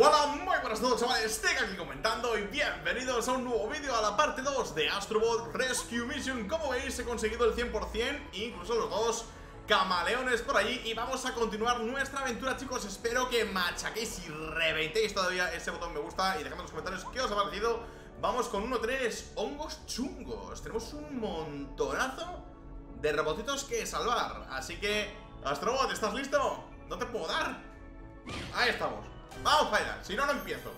Hola, muy buenas noches chavales, Tega aquí comentando y bienvenidos a un nuevo vídeo, a la parte 2 de Astro Bot Rescue Mission. Como veis he conseguido el 100%, incluso los dos camaleones por allí, y vamos a continuar nuestra aventura chicos. Espero que machaquéis y reventéis todavía ese botón me gusta y dejadme en los comentarios qué os ha parecido. Vamos con 1-3, hongos chungos, tenemos un montonazo de robotitos que salvar, así que Astro Bot, ¿estás listo? No te puedo dar, ahí estamos. Vamos para allá, si no, no empiezo.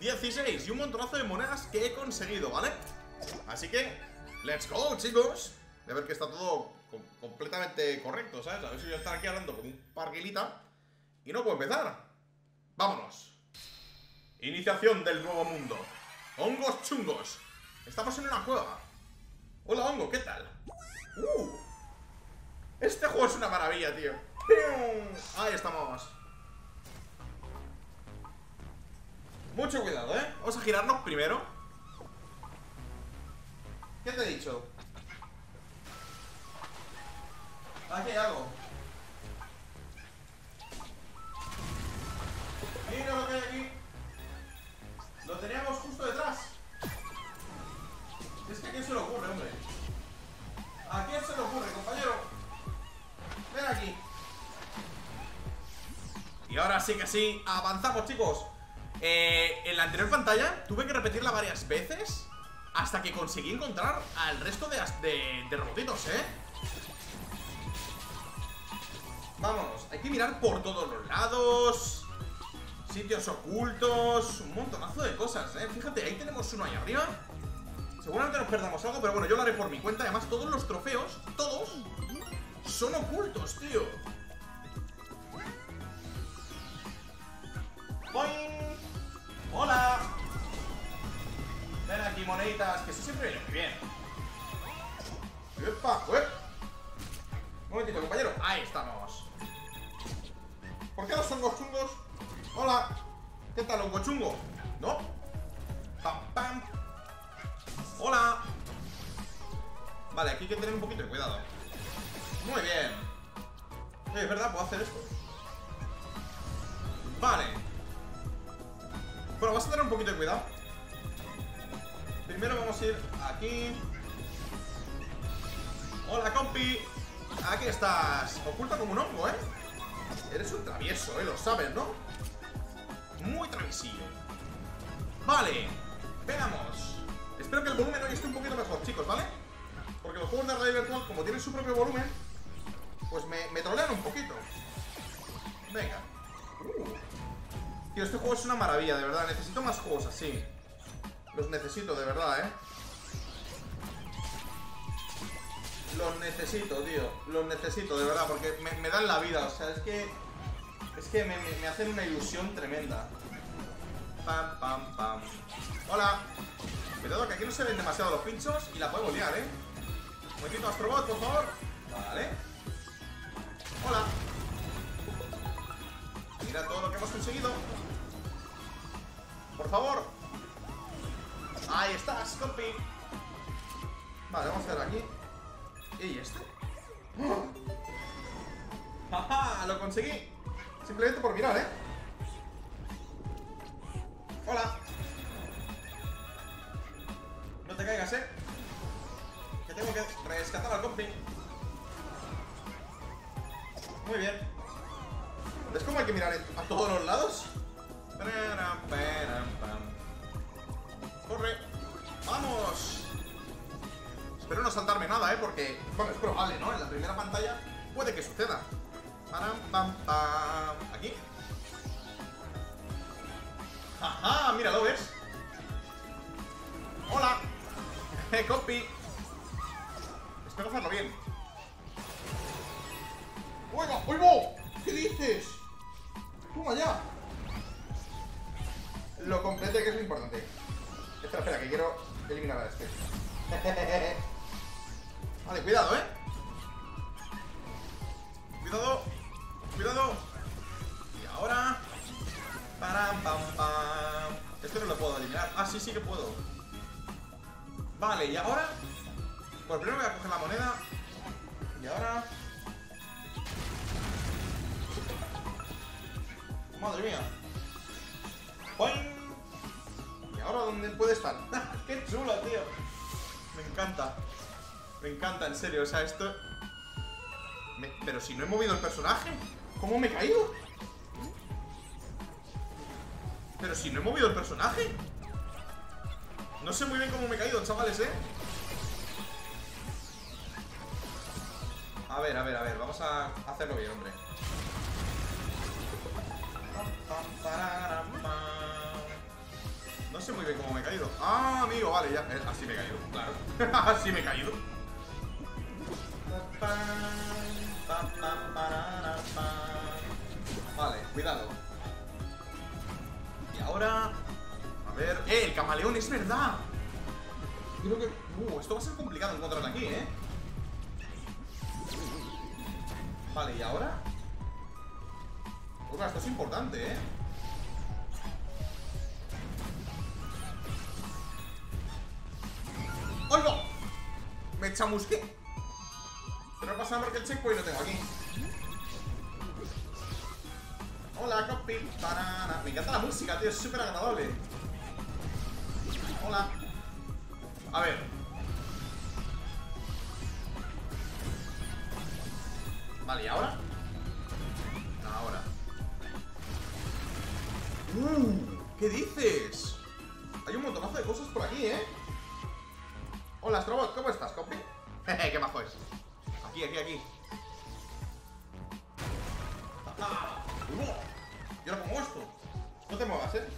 16 y un montonazo de monedas que he conseguido, ¿vale? Así que, let's go, chicos. Voy a ver que está todo completamente correcto, ¿sabes? A ver si voy a estar aquí hablando con un parguilita y no puedo empezar. Vámonos. Iniciación del nuevo mundo. Hongos chungos. Estamos en una cueva. Hola, hongo, ¿qué tal? Este juego es una maravilla, tío. Ahí estamos. Mucho cuidado, ¿eh? Vamos a girarnos primero. ¿Qué te he dicho? Aquí hay algo. Mira lo que hay aquí. Lo teníamos justo detrás. Es que ¿a quién se le ocurre, hombre? ¿A quién se le ocurre, compañero? Ven aquí. Y ahora sí que sí, avanzamos, chicos. En la anterior pantalla tuve que repetirla varias veces hasta que conseguí encontrar al resto de robotitos, ¿eh? Vámonos, hay que mirar por todos los lados. Sitios ocultos. Un montonazo de cosas, ¿eh? Fíjate, ahí tenemos uno ahí arriba. Seguramente nos perdamos algo, pero bueno, yo lo haré por mi cuenta. Además, todos los trofeos, todos son ocultos, tío. ¡Boing! ¡Hola! Ven aquí, moneditas, que eso siempre viene muy bien. ¡Epa! Un momentito, compañero. Ahí estamos. ¿Por qué los hongos chungos? ¡Hola! ¿Qué tal, hongo chungo? ¿No? ¡Pam, pam! ¡Hola! Vale, aquí hay que tener un poquito de cuidado. Muy bien. Sí, es verdad, puedo hacer esto. Vale. Bueno, vas a tener un poquito de cuidado. Primero vamos a ir aquí. Hola, compi. Aquí estás. Oculta como un hongo, ¿eh? Eres un travieso, ¿eh? Lo sabes, ¿no? Muy traviesillo. Vale. Veamos. Espero que el volumen hoy esté un poquito mejor, chicos, ¿vale? Porque los juegos de radio virtual, como tienen su propio volumen, pues me trolean un poquito. Venga. Tío, este juego es una maravilla, de verdad. Necesito más juegos así. Los necesito, de verdad, ¿eh? Los necesito, tío. Los necesito, de verdad, porque me dan la vida. O sea, es que me hacen una ilusión tremenda. Pam, pam, pam. Hola. Cuidado que aquí no se ven demasiado los pinchos y la podemos liar, ¿eh? Un momentito, Astro Bot, por favor. Vale. Hola. Mira todo lo que hemos conseguido. Por favor. Ahí estás, compi. Vale, vamos a ver aquí. ¿Y este? ¡Jaja! Lo conseguí. Simplemente por mirar, ¿eh? Hola. No te caigas, ¿eh? Que tengo que rescatar al compi. Muy bien. ¿Es como hay que mirar a todos los lados? ¡Corre! ¡Vamos! Espero no saltarme nada, ¿eh? Porque, bueno, es probable, ¿no? En la primera pantalla puede que suceda. ¿Aquí? ¡Ajá! ¡Mira, lo ves! ¡Hola! ¡Copy! Espero hacerlo bien. ¡Oiga! ¡Oigo! ¿Qué dices? ¡Toma ya! Lo complete, que es lo importante. Espera, espera, que quiero eliminar a este. Vale, cuidado, ¿eh? Cuidado. Cuidado. Y ahora... ¡Pam, pam, pam! Este no lo puedo eliminar. Ah, sí, sí que puedo. Vale, y ahora... Pues primero voy a coger la moneda. Y ahora... Madre mía. donde puede estar. ¡Qué chulo, tío! Me encanta. Me encanta, en serio, o sea, esto... Pero si no he movido el personaje, ¿cómo me he caído? Pero si no he movido el personaje. No sé muy bien cómo me he caído, chavales, ¿eh? A ver, vamos a hacerlo bien, hombre. No sé muy bien cómo me he caído. Ah, amigo, vale, ya. Así me he caído, claro. Así me he caído. Vale, cuidado. Y ahora... A ver... ¡Eh, el camaleón! ¡Es verdad! Creo que... esto va a ser complicado encontrarlo aquí, ¿eh? Vale, ¿y ahora? Esto es importante, ¿eh? ¡Oh, no! Me chamusqué. Pero pasa porque el checkpoint lo tengo aquí. Hola, copy. Banana. Me encanta la música, tío. Es súper agradable. Hola. A ver. Vale, ¿y ahora? Ahora. ¿Qué dices? Hay un montonazo de cosas por aquí, ¿eh? Hola, Astro Bot. ¿Cómo estás, copy? Jeje, qué majo es. Aquí. Yo lo pongo esto. No te muevas, ¿eh?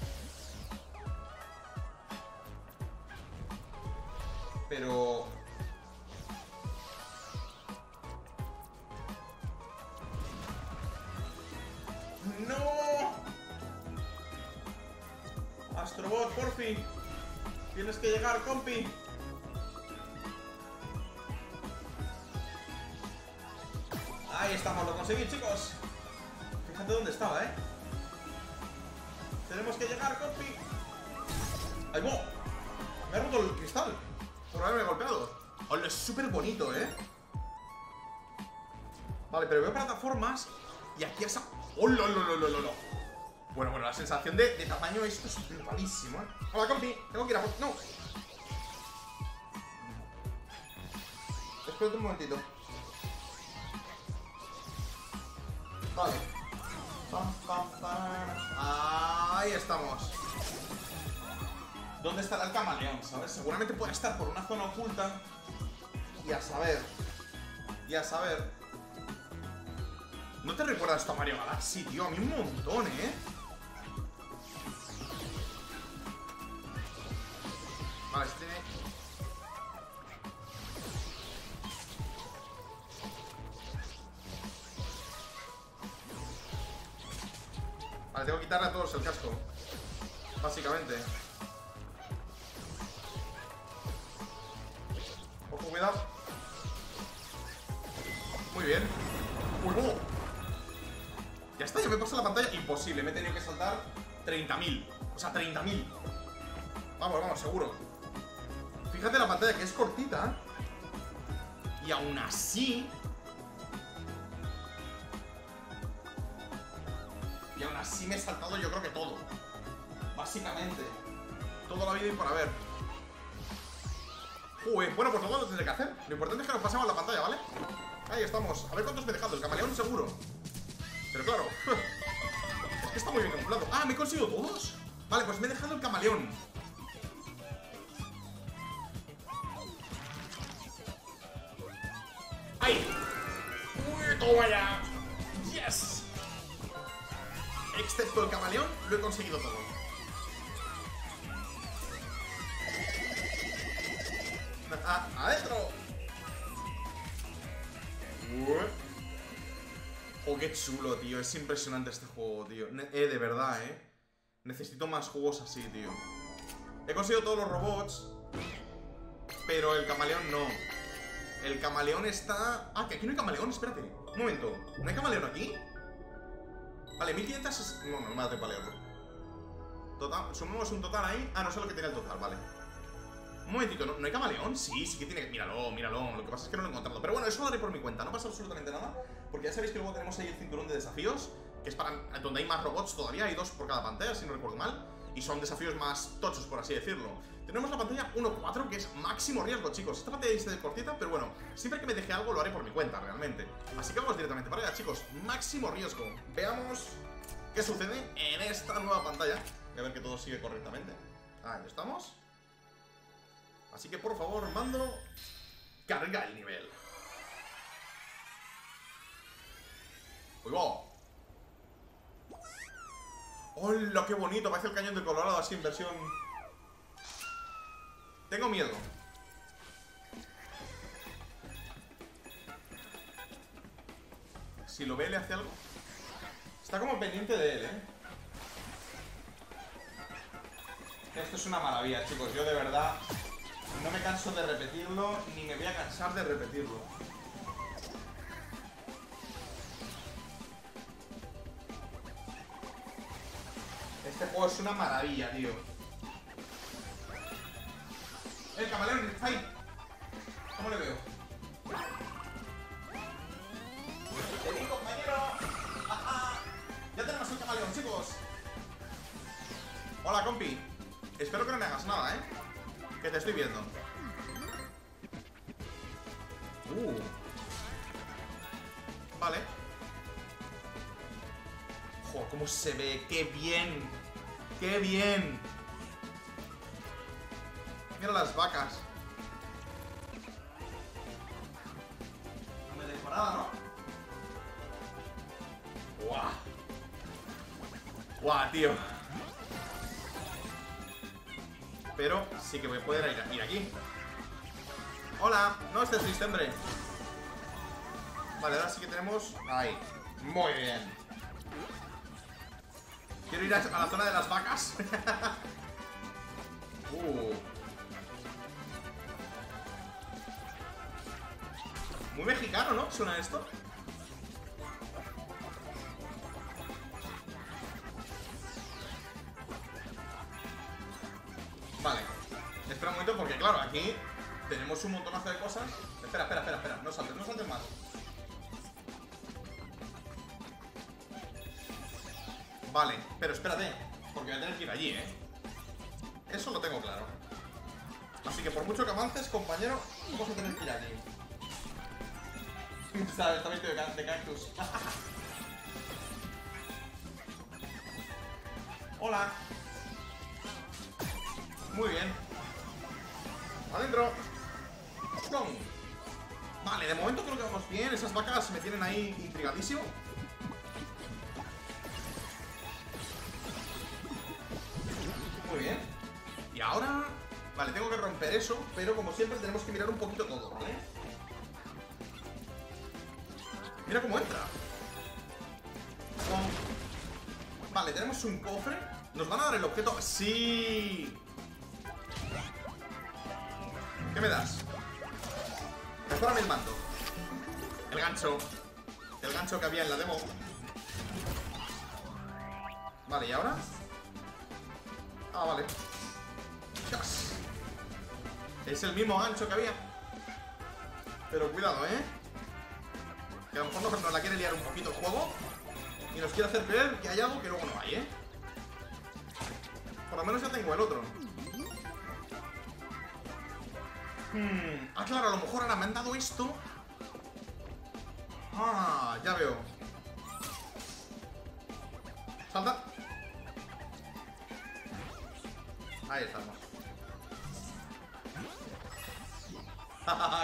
Pero... ¡No! Astro Bot, por fin. Tienes que llegar, compi. Ahí estamos, lo conseguí, chicos. Fíjate dónde estaba, ¿eh? Tenemos que llegar, compi. ¡Ay, bo! Me ha roto el cristal por haberme golpeado. ¡Hola! Es súper bonito, ¿eh? Vale, pero veo plataformas y aquí has... ¡Hola! Bueno, la sensación de tamaño esto es brutalísimo, ¿eh? ¡Hola, compi! Tengo que ir a... ¡No! Espérate un momentito. Vale. Ahí estamos. ¿Dónde estará el camaleón? ¿Sabes? Seguramente puede estar por una zona oculta. Y a saber. ¿No te recuerdas esto a Mario Galaxy, tío? A mí un montón, ¿eh? Vale, este... Vale, tengo que quitarle a todos el casco. Básicamente. Ojo, cuidado. Muy bien. ¡Uy, no! Ya está, ya me pasa la pantalla. Imposible, me he tenido que saltar 30.000. O sea, 30.000. Vamos, seguro. Fíjate la pantalla, que es cortita. Y aún así... Así me he saltado, yo creo que todo. Básicamente. Toda la vida y para ver. Bueno, pues todo lo tendré que hacer. Lo importante es que nos pasemos la pantalla, ¿vale? Ahí estamos. A ver cuántos me he dejado. El camaleón seguro. Pero claro. Es que está muy bien calculado. Ah, ¿me he conseguido todos? Vale, pues me he dejado el camaleón. ¡Ay! ¡Uy, toma ya! ¡Yes! Excepto el camaleón, lo he conseguido todo. ¡Adentro! Oh, qué chulo, tío. Es impresionante este juego, tío. De verdad, ¿eh? Necesito más juegos así, tío. He conseguido todos los robots, pero el camaleón no. El camaleón está... Ah, que aquí no hay camaleón, espérate. Un momento, ¿no hay camaleón aquí? Vale, 1500... No, no me da tiempo a leerlo. Total, sumamos un total ahí. Ah, no sé lo que tiene el total, vale. Un momentito, ¿no hay camaleón? Sí que tiene... Míralo, lo que pasa es que no lo he encontrado. Pero bueno, eso lo haré por mi cuenta, no pasa absolutamente nada. Porque ya sabéis que luego tenemos ahí el cinturón de desafíos, que es para... donde hay más robots todavía, hay dos por cada pantalla, si no recuerdo mal. y son desafíos más tochos, por así decirlo. Tenemos la pantalla 1.4, que es máximo riesgo, chicos. Esta pantalla es cortita, pero bueno, siempre que me deje algo lo haré por mi cuenta, realmente. Así que vamos directamente para allá, chicos. Máximo riesgo. Veamos qué sucede en esta nueva pantalla. Voy a ver que todo sigue correctamente. Ahí estamos. Así que por favor, mando, carga el nivel. ¡Uy, wow! ¡Hola, qué bonito! Parece el cañón de Colorado, así en versión... Tengo miedo. Si lo ve, le hace algo. Está como pendiente de él, ¿eh? Esto es una maravilla, chicos. Yo de verdad no me canso de repetirlo, ni me voy a cansar de repetirlo. Este juego es una maravilla, tío. El camaleón está ahí. ¿Cómo le veo? ¡Vení, compañero! ¡Ajá! Ya tenemos el camaleón, chicos. Hola, compi. Espero que no me hagas nada, ¿eh? Que te estoy viendo. Vale. ¡Jo, cómo se ve! ¡Qué bien! ¡Qué bien! Mira las vacas. No me dejo nada, ¿no? ¡Guau! ¡Guau, tío! Pero sí que voy a poder ir aquí. ¡Hola! No estés triste, hombre. Vale, ahora sí que tenemos... ¡Ahí! ¡Muy bien! Quiero ir a la zona de las vacas. Muy mexicano, ¿no? ¿Suena esto? Vale. Espera un momento porque, claro, aquí tenemos un montonazo de cosas. Espera, espera, espera, espera. No saltes, no saltes más. Vale, pero espérate, porque voy a tener que ir allí, ¿eh? Eso lo tengo claro. Así que por mucho que avances, compañero, vamos a tener que ir allí. ¿Sabes? Está vestido de cactus. Hola. Muy bien. Adentro. Vale, de momento creo que vamos bien. Esas vacas me tienen ahí intrigadísimo. Muy bien. Y ahora... Vale, tengo que romper eso, pero como siempre tenemos que mirar un poquito todo, ¿vale? Mira cómo entra. ¡Wow! Vale, tenemos un cofre. ¿Nos van a dar el objeto? ¡Sí! ¿Qué me das? Mejórame el mando. El gancho. El gancho que había en la demo. Vale, ¿y ahora? Ah, vale. Dios. Es el mismo gancho que había. Pero cuidado, ¿eh? Que a lo mejor nos la quiere liar un poquito el juego y nos quiere hacer creer que hay algo que luego no hay, ¿eh? Por lo menos ya tengo el otro. Ah, claro, a lo mejor ahora me han dado esto. Ah, ya veo. Salta. Ahí estamos.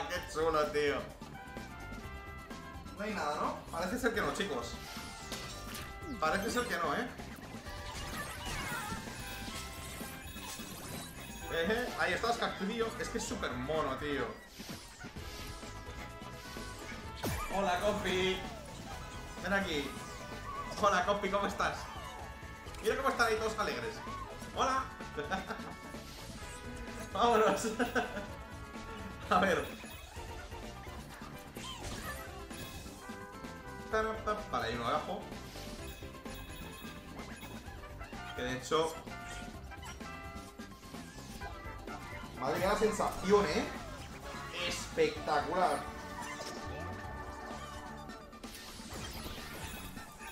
¡Qué chulo, tío! No hay nada, ¿no? Parece ser que no, chicos. Parece ser que no, ¿eh? Ahí estás, cactudillo. Es que es súper mono, tío. Hola, compi. Ven aquí. Hola, compi, ¿cómo estás? Mira cómo están ahí todos alegres. Hola. Vámonos. A ver. Vale, hay uno abajo. Que de hecho... Madre mía, la sensación, ¿eh? Espectacular.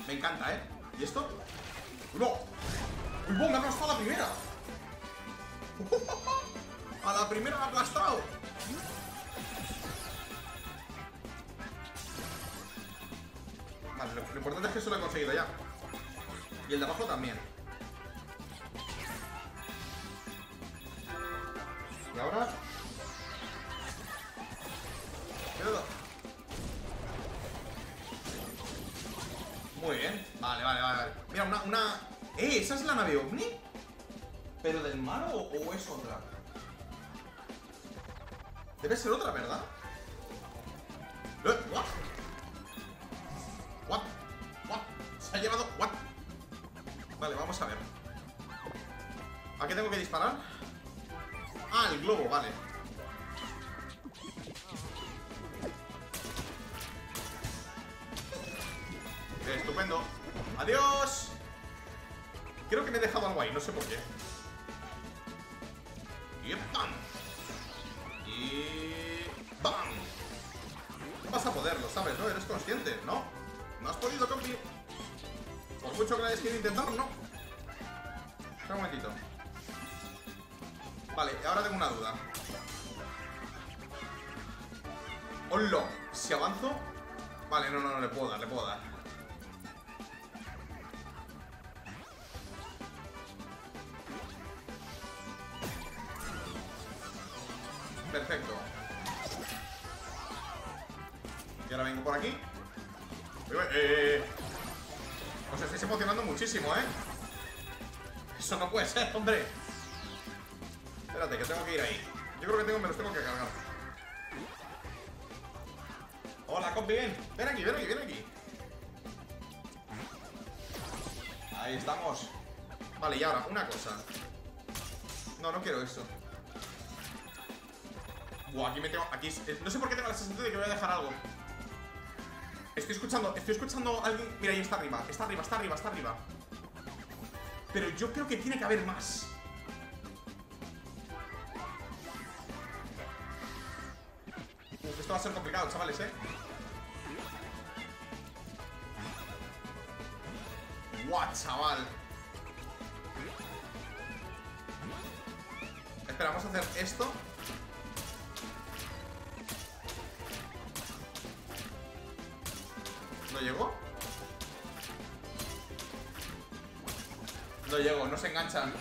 Me encanta, ¿eh? ¿Y esto? ¡No! ¡Uy, bueno! ¡Me ha costado la primera! la primera me ha aplastado. Vale, lo importante es que eso lo he conseguido ya. Y el de abajo también. Y ahora... Cuidado. Muy bien. Vale, vale, vale, vale. Mira, una... ¿Esa es la nave ovni? ¿Pero del mar o es otra? Debe ser otra, ¿verdad? ¿What? ¿What? ¿What? Se ha llevado... ¿What? Vale, vamos a ver. ¿A qué tengo que disparar? Ah, el globo, vale. Estupendo. ¡Adiós! Creo que me he dejado algo ahí, no sé por qué. Y ¡pam! Y... ¡pam! No vas a poderlo, ¿sabes? ¿No? Eres consciente, ¿no? No has podido, compi. Por mucho que la hayas querido intentar, no. Espera un momentito. Vale, ahora tengo una duda. ¡Hola! Si avanzo... Vale, no, no, no, le puedo dar, le puedo dar. Perfecto. Y ahora vengo por aquí. Os estáis emocionando muchísimo, ¿eh? Eso no puede ser, hombre. Espérate, que tengo que ir ahí. Yo creo que me los tengo que cargar. Hola, compi, ven. Ven aquí, ven aquí, ven aquí. Ahí estamos. Vale, y ahora, una cosa. No, no quiero eso. Buah, aquí me tengo... Aquí, no sé por qué tengo la sensación de que voy a dejar algo. Estoy escuchando a alguien... Mira, ahí está arriba, está arriba, está arriba, está arriba. Pero yo creo que tiene que haber más. Uf, esto va a ser complicado, chavales, ¿eh? Buah, chaval. Espera, vamos a hacer esto. ¿No llegó? No llegó, no se enganchan.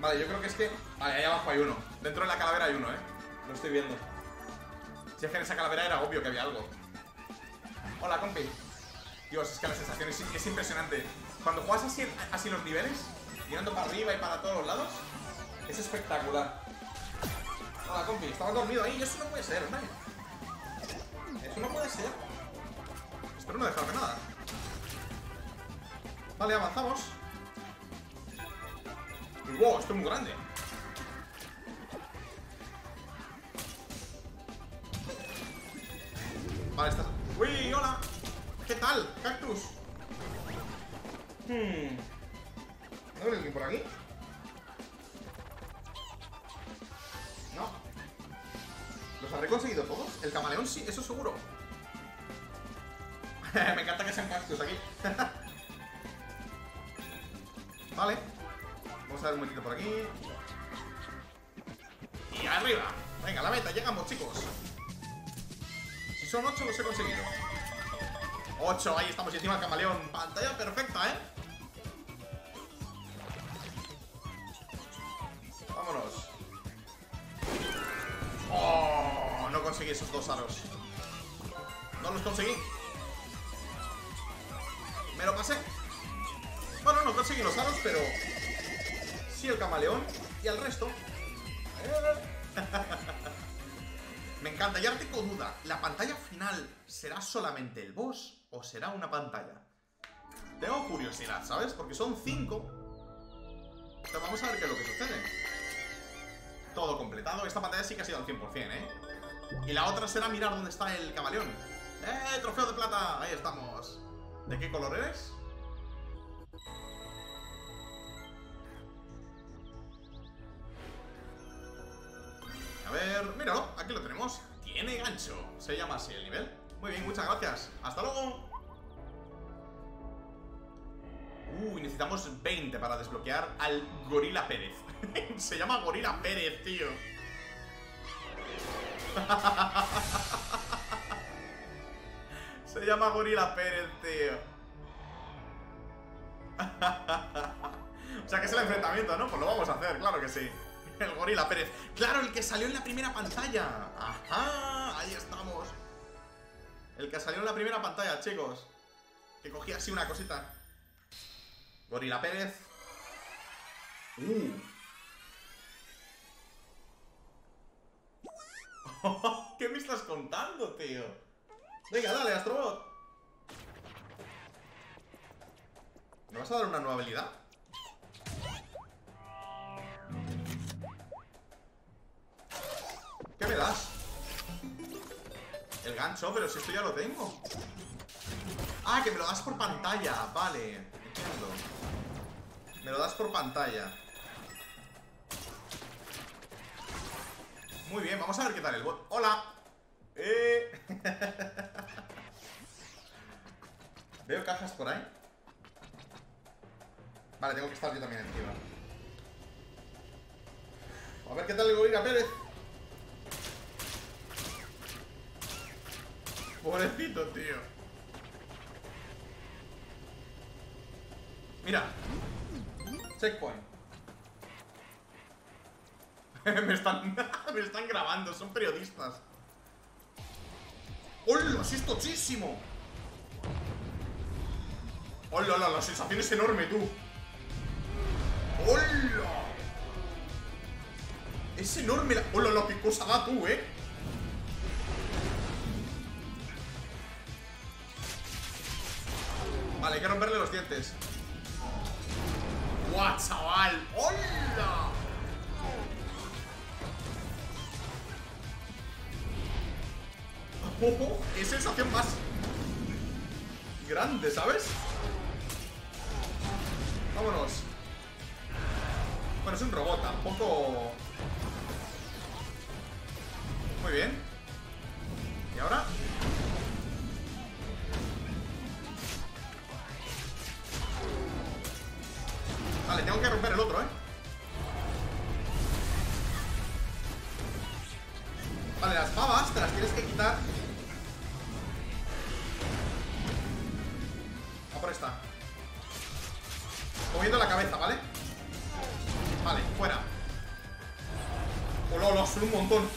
Vale, yo creo que es que... Vale, ahí abajo hay uno. Dentro de la calavera hay uno, ¿eh? Lo estoy viendo. Si es que en esa calavera era obvio que había algo. Hola, compi. Dios, es que la sensación es impresionante. Cuando juegas así los niveles, tirando para arriba y para todos los lados, es espectacular. Hola, compi. Estaba dormido ahí. Eso no puede ser, ¿no? Eso no puede ser. Espero no dejarme nada. Vale, avanzamos. Wow, esto es muy grande. Vale, está. ¡Uy, hola! ¿Qué tal, cactus? ¿No viene alguien por aquí? No. ¿Los habré conseguido todos? El camaleón sí, eso seguro. Me encanta que sean cactus aquí. Vale. Vamos a dar un momentito por aquí. Y arriba. Venga, la meta, llegamos, chicos. Si son 8, los he conseguido. 8, ahí estamos, y encima el camaleón. Pantalla perfecta, ¿eh? Vámonos. Oh, no conseguí esos dos aros. No los conseguí. Me lo pasé. Bueno, no conseguí los aros, pero sí el camaleón y al resto. Me encanta. Y ahora tengo duda. ¿La pantalla final será solamente el boss o será una pantalla? Tengo curiosidad, ¿sabes? Porque son 5. Pero vamos a ver qué es lo que sucede. Todo completado. Esta pantalla sí que ha sido al 100%, ¿eh? Y la otra será mirar dónde está el camaleón. ¡Eh! ¡Trofeo de plata! Ahí estamos. ¿De qué color eres? A ver... ¡Míralo! Aquí lo tenemos. Tiene gancho. Se llama así el nivel. Muy bien, muchas gracias. ¡Hasta luego! Uy, necesitamos... necesitamos 20 para desbloquear al Gorila Pérez. Se llama Gorila Pérez, tío. Se llama Gorila Pérez, tío. O sea que es el enfrentamiento, ¿no? Pues lo vamos a hacer, claro que sí. El Gorila Pérez. ¡Claro, el que salió en la primera pantalla! ¡Ajá! Ahí estamos. El que salió en la primera pantalla, chicos. Que cogía así una cosita. Gorila Pérez. ¿Qué me estás contando, tío? Venga, dale, Astro Bot. ¿Me vas a dar una nueva habilidad? ¿Qué me das? El gancho, pero si esto ya lo tengo. Ah, que me lo das por pantalla. Vale, entiendo. Me lo das por pantalla. Muy bien, vamos a ver qué tal el bot. ¡Hola! Veo cajas por ahí. Vale, tengo que estar yo también encima. A ver qué tal el Gorila Pérez. Pobrecito, tío. Mira. Checkpoint. Me están grabando, son periodistas. ¡Hola! ¡Sí es tochísimo! ¡Hola, la sensación es enorme, tú! ¡Hola! Es enorme la... ¡Hola, la que cosa da tú, eh! Vale, hay que romperle los dientes. ¡Guau, chaval! ¡Hola! Oh, ¡qué sensación más grande!, ¿sabes? Vámonos. Bueno, es un robot, tampoco... Muy bien. ¿Y ahora? Vale, tengo que romper el otro, ¿eh? Vale, las babas te las tienes que quitar. Va por esta. Moviendo la cabeza, ¿vale? Vale, fuera. ¡Hola, hola! Son un montón.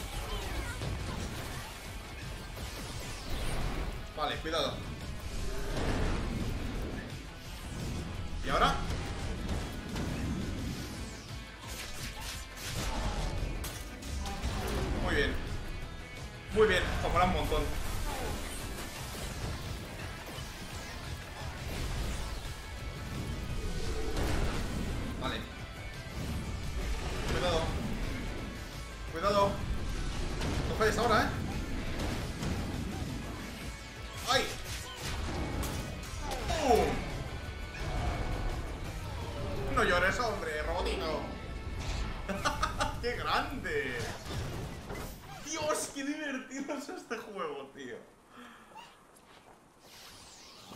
Vale, cuidado. ¿Y ahora? Muy bien. Muy bien, ojalá un montón. Vale. Cuidado. Cuidado. No puedes ahora, ¿eh? ¡Ay! ¡Pum! No llores, hombre, robotino. ¡Qué grande! Dios, qué divertido es este juego, tío.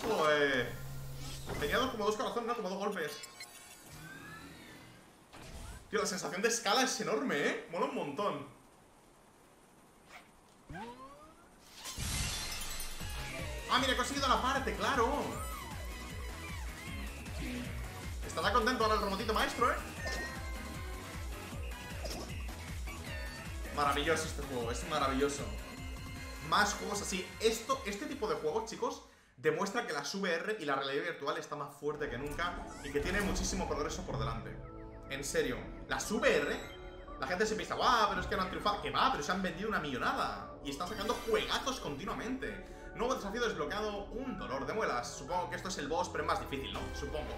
Joder. Tenía como dos corazones, ¿no? Como dos golpes. Tío, la sensación de escala es enorme, ¿eh? Mola un montón. Ah, mira, he conseguido la parte, claro. Estará contento ahora el robotito maestro, ¿eh? Maravilloso este juego, es maravilloso. Más juegos así. Este tipo de juegos, chicos, demuestra que las VR y la realidad virtual está más fuerte que nunca y que tiene muchísimo progreso por delante. En serio, las VR, la gente se piensa, guau, pero es que no han triunfado. Que va, pero se han vendido una millonada y están sacando juegazos continuamente. Nuevo desafío desbloqueado, un dolor de muelas. Supongo que esto es el boss, pero es más difícil, ¿no? Supongo.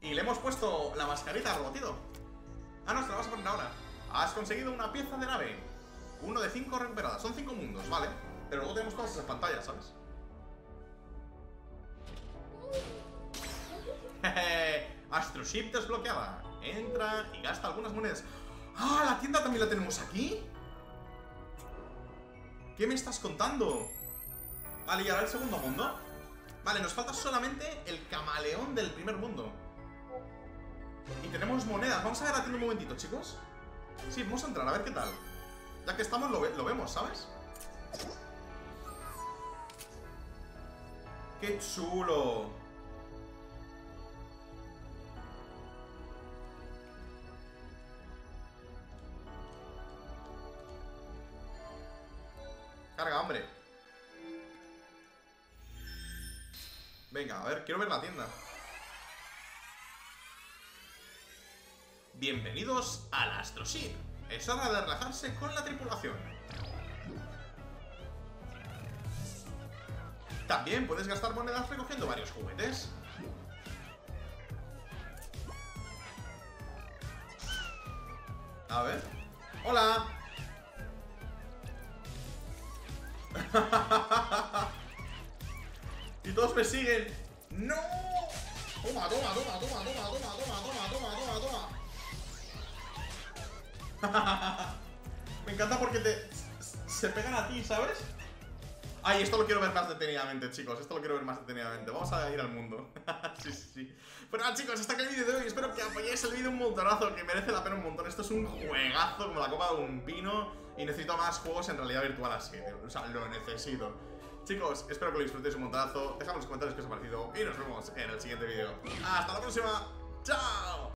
Y le hemos puesto la mascarita al robotito. Ah, no, se la vas a poner ahora. Has conseguido una pieza de nave. 1 de 5 recuperadas. Son 5 mundos, vale. Pero luego tenemos todas esas pantallas, ¿sabes? Astroship desbloqueada. Entra y gasta algunas monedas. ¡Ah! La tienda también la tenemos aquí. ¿Qué me estás contando? Vale, y ahora el segundo mundo. Vale, nos falta solamente el camaleón del primer mundo. Y tenemos monedas. Vamos a ver la tienda un momentito, chicos. Sí, vamos a entrar, a ver qué tal. Ya que estamos, lo vemos, ¿sabes? ¡Qué chulo! Carga, hombre. Venga, a ver, quiero ver la tienda. Bienvenidos al Astroship. Es hora de relajarse con la tripulación. También puedes gastar monedas recogiendo varios juguetes. A ver. ¡Hola! Y todos me siguen. ¡No! Toma, toma, toma, toma, toma, toma, toma, toma, toma, toma, toma. Me encanta porque se pegan a ti, ¿sabes? Ay, esto lo quiero ver más detenidamente, chicos. Esto lo quiero ver más detenidamente. Vamos a ir al mundo. Sí, sí, sí. Bueno, chicos, hasta aquí el vídeo de hoy. Espero que apoyéis el vídeo un montonazo, que merece la pena un montón. Esto es un juegazo como la copa de un pino. Y necesito más juegos en realidad virtual así. O sea, lo necesito. Chicos, espero que lo disfrutéis un montonazo. Dejadme en los comentarios qué os ha parecido. Y nos vemos en el siguiente vídeo. ¡Hasta la próxima! ¡Chao!